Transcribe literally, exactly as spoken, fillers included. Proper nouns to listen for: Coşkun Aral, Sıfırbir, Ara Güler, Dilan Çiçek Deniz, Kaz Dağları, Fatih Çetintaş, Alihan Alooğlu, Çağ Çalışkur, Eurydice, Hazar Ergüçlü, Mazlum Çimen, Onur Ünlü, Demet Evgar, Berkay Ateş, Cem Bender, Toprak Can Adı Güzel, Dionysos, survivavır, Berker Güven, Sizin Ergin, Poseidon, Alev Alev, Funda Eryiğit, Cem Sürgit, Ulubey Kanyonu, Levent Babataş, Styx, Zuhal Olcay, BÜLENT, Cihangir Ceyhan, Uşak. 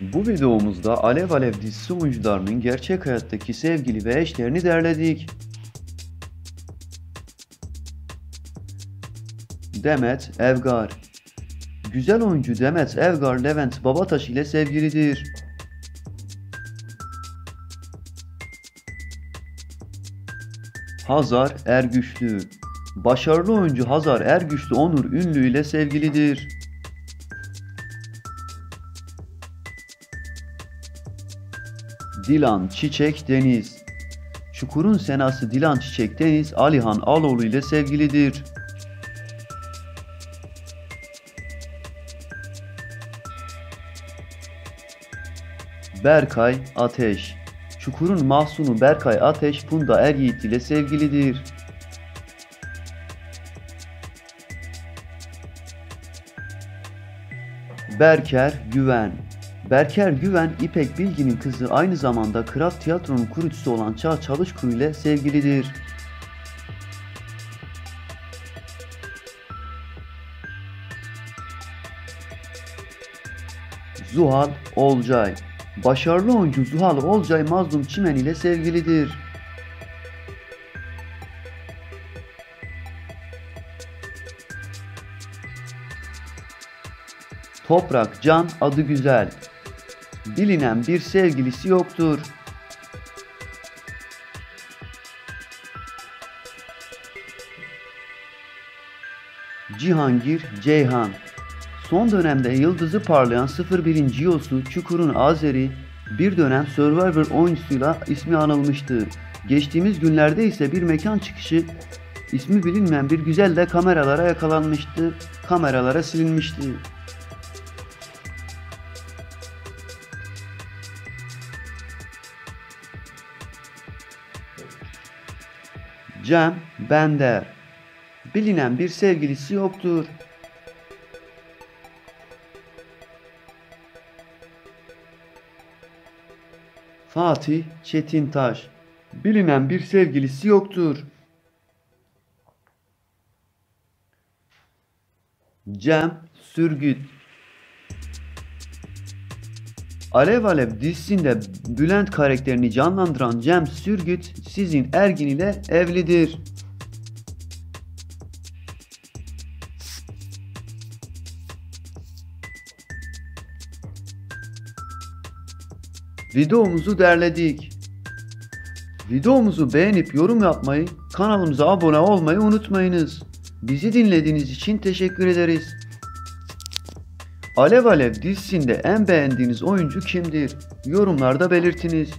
Bu videomuzda Alev Alev dizisi oyuncularının gerçek hayattaki sevgili ve eşlerini derledik. Demet Evgar. Güzel oyuncu Demet Evgar, Levent Babataş ile sevgilidir. Hazar Ergüçlü. Başarılı oyuncu Hazar Ergüçlü, Onur Ünlü ile sevgilidir. Dilan Çiçek Deniz. Çukur'un senası Dilan Çiçek Deniz, Alihan Alooğlu ile sevgilidir. Berkay Ateş. Çukur'un mahsunu Berkay Ateş, Funda Eryiğit ile sevgilidir. Berker Güven. Berker Güven, İpek Bilgin'in kızı, aynı zamanda Kırat Tiyatro'nun kurucusu olan Çağ Çalışkur ile sevgilidir. Zuhal Olcay. Başarılı oyuncu Zuhal Olcay, Mazlum Çimen ile sevgilidir. Toprak Can Adı Güzel. Bilinen bir sevgilisi yoktur. Cihangir Ceyhan. Son dönemde yıldızı parlayan sıfır birin Ciyosu Çukur'un Azeri, bir dönem Survivor oyuncusuyla ismi anılmıştı. Geçtiğimiz günlerde ise bir mekan çıkışı ismi bilinmeyen bir güzel de kameralara yakalanmıştı, kameralara silinmişti. Cem Bender. Bilinen bir sevgilisi yoktur. Fatih Çetintaş. Bilinen bir sevgilisi yoktur. Cem Sürgit. Alev Alev dizisinde Bülent karakterini canlandıran Cem Sürgit, Sizin Ergin ile evlidir. Videomuzu derledik. Videomuzu beğenip yorum yapmayı, kanalımıza abone olmayı unutmayınız. Bizi dinlediğiniz için teşekkür ederiz. Alev Alev dizisinde en beğendiğiniz oyuncu kimdir? Yorumlarda belirtiniz.